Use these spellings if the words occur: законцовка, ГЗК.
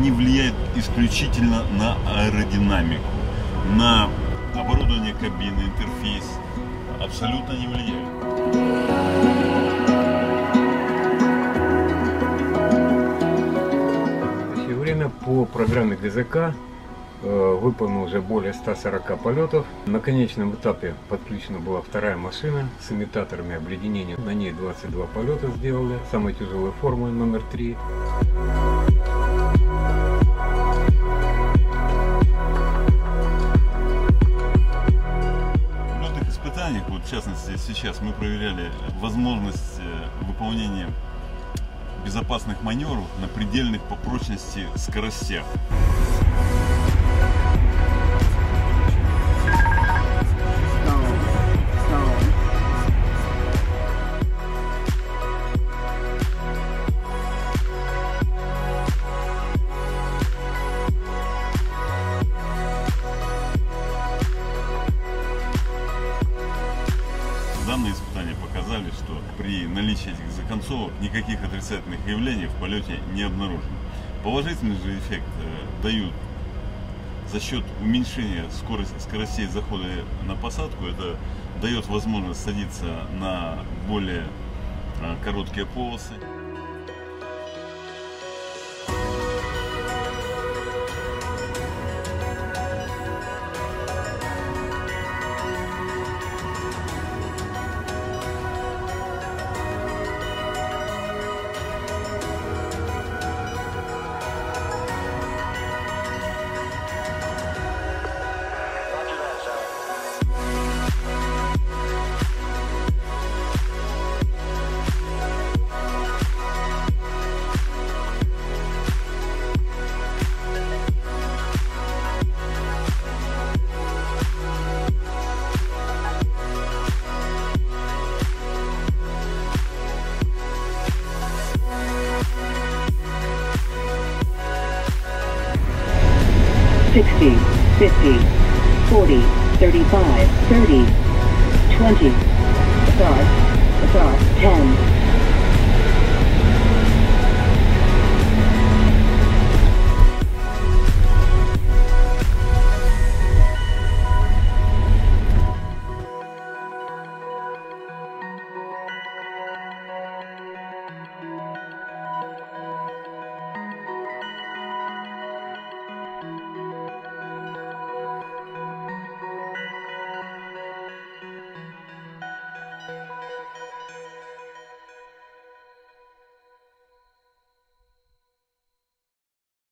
они влияют исключительно на аэродинамику, на оборудование кабины, интерфейс, абсолютно не влияют. По программе ГЗК выполнено уже более 140 полетов. На конечном этапе подключена была вторая машина с имитаторами обледенения. На ней 22 полета сделали. Самой тяжелой формы номер 3. В летных испытаниях, вот в частности сейчас, мы проверяли возможность выполнения безопасных маневров на предельных по прочности скоростях. Данные испытания показали, что при наличии этих законцовок никаких отрицательных явлений в полете не обнаружено. Положительный же эффект дают за счет уменьшения скоростей захода на посадку. Это дает возможность садиться на более короткие полосы. Start, 10.